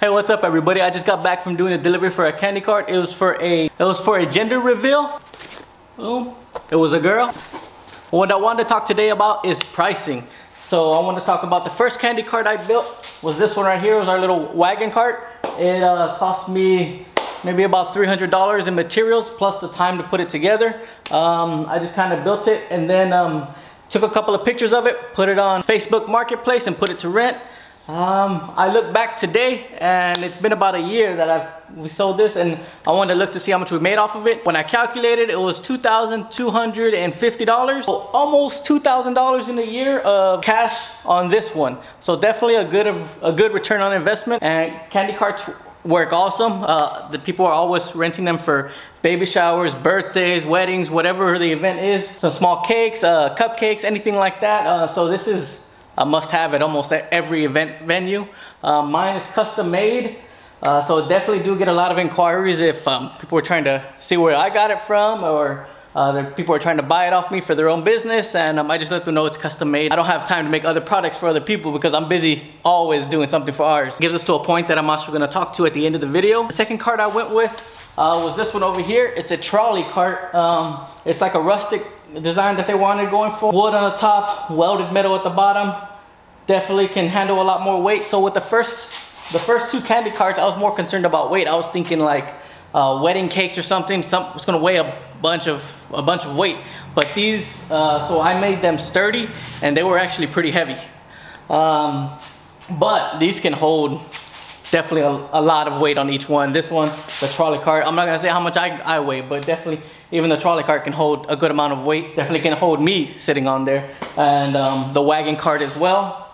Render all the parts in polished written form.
Hey, what's up everybody? I just got back from doing a delivery for a candy cart. It was for a gender reveal. Boom. It was a girl. What I wanted to talk today about is pricing. So I want to talk about the first candy cart I built was this one right here. It was our little wagon cart. It cost me maybe about $300 in materials plus the time to put it together. I just kind of built it and then took a couple of pictures of it, put it on Facebook Marketplace and put it to rent. I look back today and it's been about a year that we sold this, and I wanted to look to see how much we made off of it. When I calculated, it was $2,250, so almost $2,000 in a year of cash on this one. So definitely a good return on investment, and candy carts work awesome. The people are always renting them for baby showers, birthdays, weddings, whatever the event is. Some small cakes, cupcakes, anything like that. So this is a must-have at almost every event venue. Mine is custom made, so definitely do get a lot of inquiries if people are trying to see where I got it from, or people are trying to buy it off me for their own business, and I just let them know it's custom made. I don't have time to make other products for other people because I'm busy always doing something for ours. It gives us to a point that I'm also gonna talk to at the end of the video. The second cart I went with was this one over here. It's a trolley cart. It's like a rustic design that they wanted going for. Wood on the top, welded metal at the bottom. Definitely can handle a lot more weight. So with the first two candy carts, I was more concerned about weight. I was thinking like wedding cakes or something. It's gonna weigh a bunch of weight. But these, so I made them sturdy, and they were actually pretty heavy. But these can hold definitely a lot of weight on each one. This one, the trolley cart, I'm not gonna say how much I weigh, but definitely even the trolley cart can hold a good amount of weight. Definitely can hold me sitting on there, and the wagon cart as well.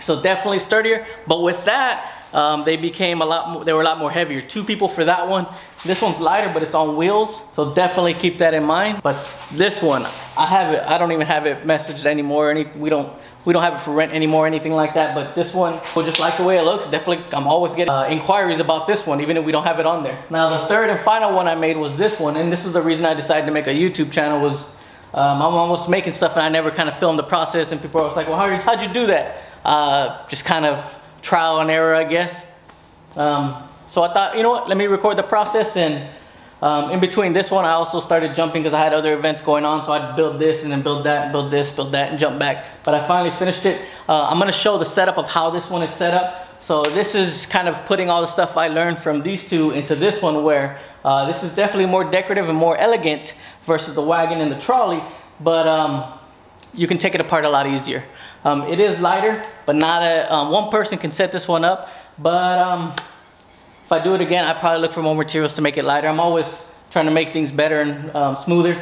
So definitely sturdier, but with that, they were a lot more heavier. Two people for that one. This one's lighter, but it's on wheels, so definitely keep that in mind. But this one, I don't even have it messaged anymore. We don't have it for rent anymore, anything like that. But this one, well, just like the way it looks, definitely I'm always getting inquiries about this one, even if we don't have it on there. Now the third and final one I made was this one, and this is the reason I decided to make a YouTube channel was my mom was making stuff and I never kind of filmed the process, and people were always like, well, how'd you do that? Just kind of trial and error, I guess. So I thought, you know what, let me record the process, and in between this one I also started jumping because I had other events going on, so I'd build this and then build that, build this, build that, and jump back. But I finally finished it. I'm gonna show the setup of how this one is set up. So this is kind of putting all the stuff I learned from these two into this one, where this is definitely more decorative and more elegant versus the wagon and the trolley, but you can take it apart a lot easier. It is lighter, but not one person can set this one up, but if I do it again, I probably look for more materials to make it lighter. I'm always trying to make things better and smoother,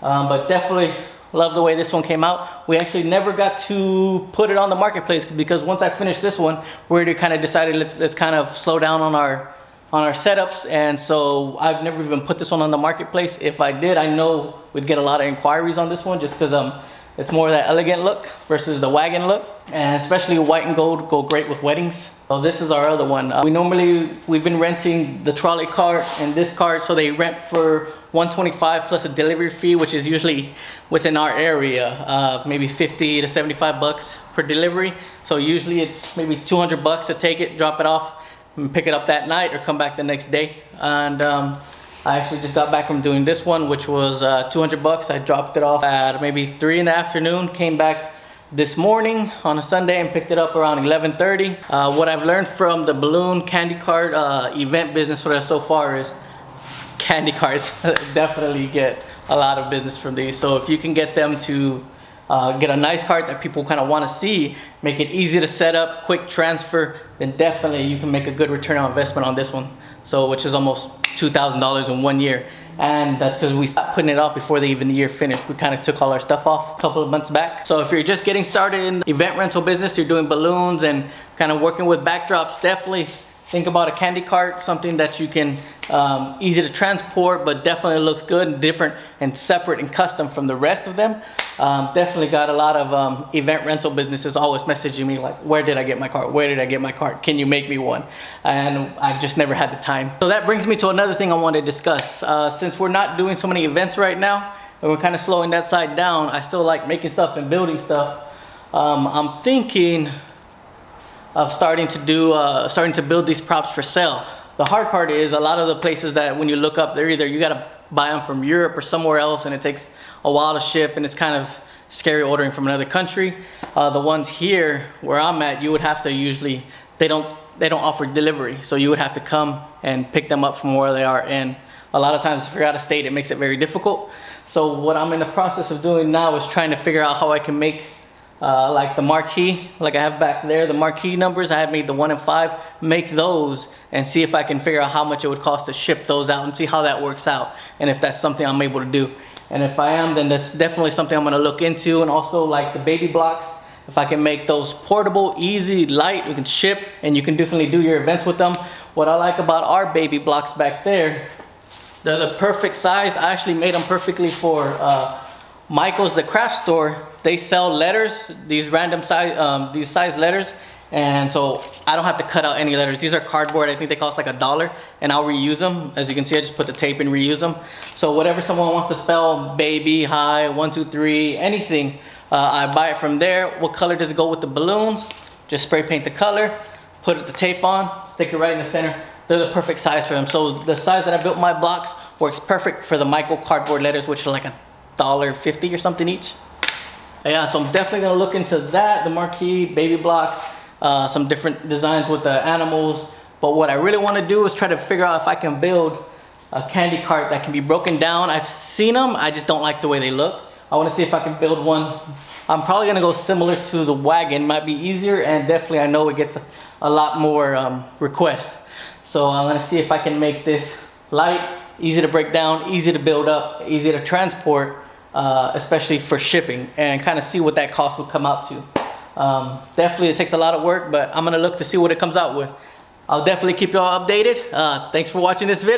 but definitely love the way this one came out. We actually never got to put it on the marketplace because once I finished this one, we already kind of decided let's kind of slow down on our setups, and so I've never even put this one on the marketplace. If I did, I know we'd get a lot of inquiries on this one just because it's more of that elegant look versus the wagon look, and especially white and gold go great with weddings. So this is our other one. We've been renting the trolley cart and this cart, so they rent for $125 plus a delivery fee, which is usually within our area, maybe 50 to 75 bucks per delivery. So usually it's maybe 200 bucks to take it, drop it off, and pick it up that night or come back the next day. And I actually just got back from doing this one, which was 200 bucks. I dropped it off at maybe 3 in the afternoon, came back this morning on a Sunday and picked it up around 11:30. What I've learned from the balloon candy cart event business for us so far is candy carts definitely get a lot of business from these. So if you can get them to get a nice cart that people kind of want to see, make it easy to set up, quick transfer, then definitely you can make a good return on investment on this one. So which is almost $2,000 in 1 year, and that's because we stopped putting it off before the year finished. We kind of took all our stuff off a couple of months back. So if you're just getting started in the event rental business, you're doing balloons and kind of working with backdrops, definitely think about a candy cart, something that you can easy to transport, but definitely looks good and different and separate and custom from the rest of them. Definitely got a lot of event rental businesses always messaging me like, where did I get my cart? Where did I get my cart? Can you make me one? And I've just never had the time. So that brings me to another thing I want to discuss. Since we're not doing so many events right now and we're kind of slowing that side down, I still like making stuff and building stuff. I'm thinking of starting to build these props for sale. The hard part is a lot of the places that when you look up, they're either you gotta buy them from Europe or somewhere else, and it takes a while to ship, and it's kind of scary ordering from another country. The ones here where I'm at, you would have to usually, they don't offer delivery, so you would have to come and pick them up from where they are. And a lot of times if you're out of state, it makes it very difficult. So what I'm in the process of doing now is trying to figure out how I can make like the marquee, like I have back there, the marquee numbers, I have made the 1 and 5, make those and see if I can figure out how much it would cost to ship those out and see how that works out, and if that's something I'm able to do. And if I am, then that's definitely something I'm gonna look into. And also like the baby blocks, if I can make those portable, easy, light, you can ship and you can definitely do your events with them. What I like about our baby blocks back there, they're the perfect size. I actually made them perfectly for Michael's, the craft store. They sell letters, these random size, these size letters. And so I don't have to cut out any letters. These are cardboard. I think they cost like $1, and I'll reuse them. As you can see, I just put the tape and reuse them. So whatever someone wants to spell, baby, hi, 1, 2, 3, anything, I buy it from there. What color does it go with the balloons? Just spray paint the color, put the tape on, stick it right in the center. They're the perfect size for them. So the size that I built my blocks works perfect for the Michael cardboard letters, which are like $1.50 or something each. Yeah, so I'm definitely gonna look into that, the marquee, baby blocks, some different designs with the animals. But what I really want to do is try to figure out if I can build a candy cart that can be broken down. I've seen them, I just don't like the way they look. I want to see if I can build one. I'm probably gonna go similar to the wagon, might be easier, and definitely I know it gets a lot more requests. So I'm gonna see if I can make this light, easy to break down, easy to build up, easy to transport, especially for shipping, and kind of see what that cost would come out to. Definitely it takes a lot of work, but I'm gonna look to see what it comes out with. I'll definitely keep y'all updated. Thanks for watching this video.